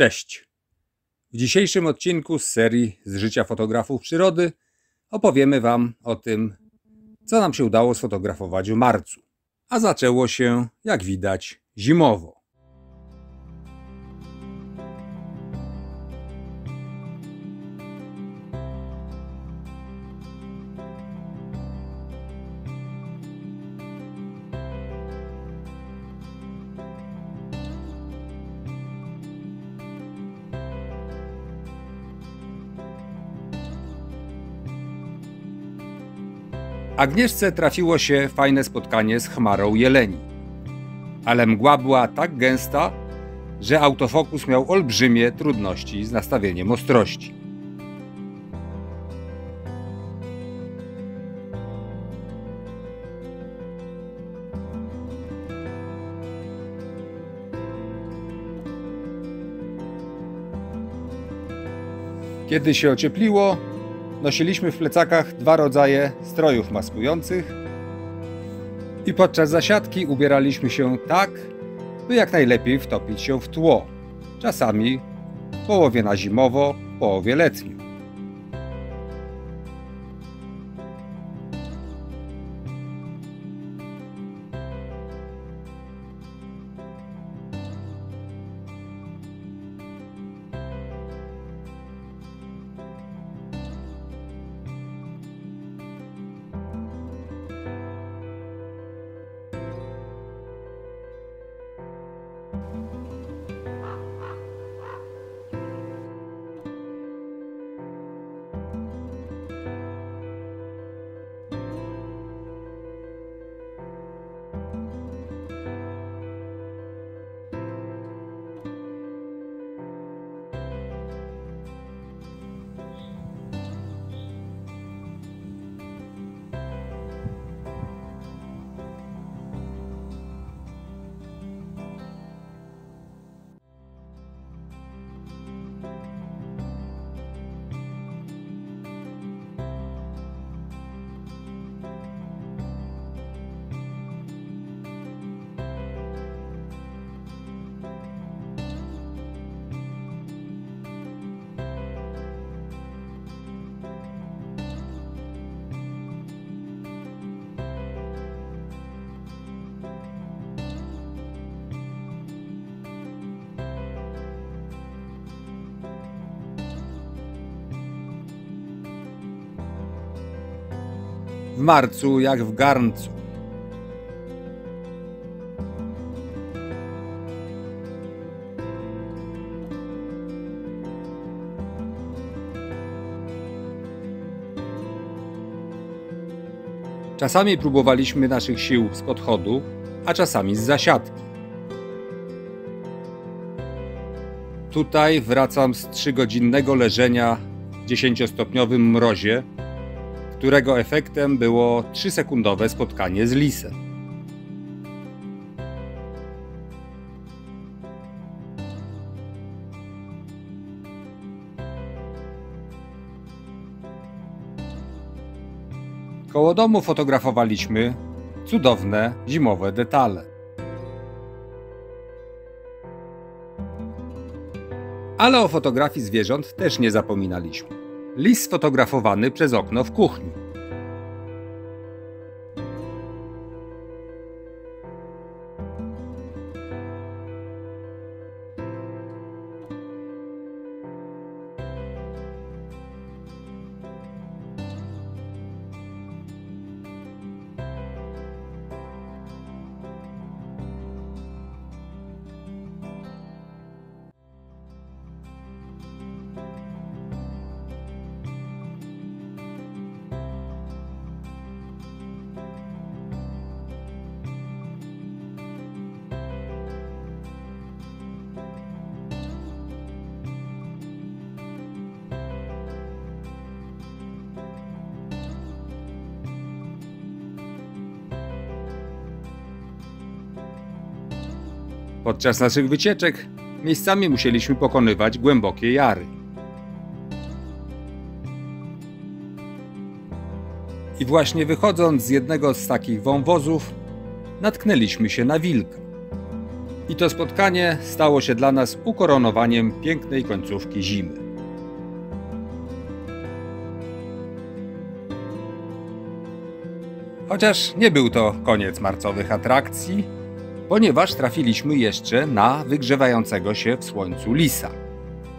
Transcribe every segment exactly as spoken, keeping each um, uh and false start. Cześć! W dzisiejszym odcinku z serii Z życia fotografów przyrody opowiemy Wam o tym, co nam się udało sfotografować w marcu. A zaczęło się, jak widać, zimowo. Agnieszce trafiło się fajne spotkanie z chmarą jeleni. Ale mgła była tak gęsta, że autofokus miał olbrzymie trudności z nastawieniem ostrości. Kiedy się ociepliło, nosiliśmy w plecakach dwa rodzaje strojów maskujących i podczas zasiadki ubieraliśmy się tak, by jak najlepiej wtopić się w tło, czasami w połowie na zimowo, w połowie letnio. W marcu jak w garncu. Czasami próbowaliśmy naszych sił z podchodu, a czasami z zasiadki. Tutaj wracam z trzygodzinnego leżenia w dziesięciostopniowym mrozie, którego efektem było trzysekundowe spotkanie z lisem. Koło domu fotografowaliśmy cudowne zimowe detale. Ale o fotografii zwierząt też nie zapominaliśmy. Lis sfotografowany przez okno w kuchni. Podczas naszych wycieczek miejscami musieliśmy pokonywać głębokie jary. I właśnie wychodząc z jednego z takich wąwozów, natknęliśmy się na wilka. I to spotkanie stało się dla nas ukoronowaniem pięknej końcówki zimy. Chociaż nie był to koniec marcowych atrakcji, ponieważ trafiliśmy jeszcze na wygrzewającego się w słońcu lisa,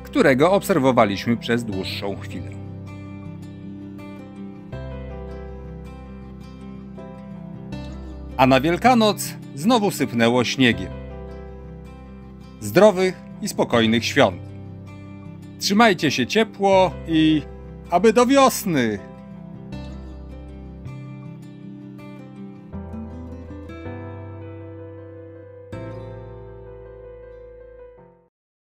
którego obserwowaliśmy przez dłuższą chwilę. A na Wielkanoc znowu sypnęło śniegiem. Zdrowych i spokojnych świąt. Trzymajcie się ciepło i aby do wiosny!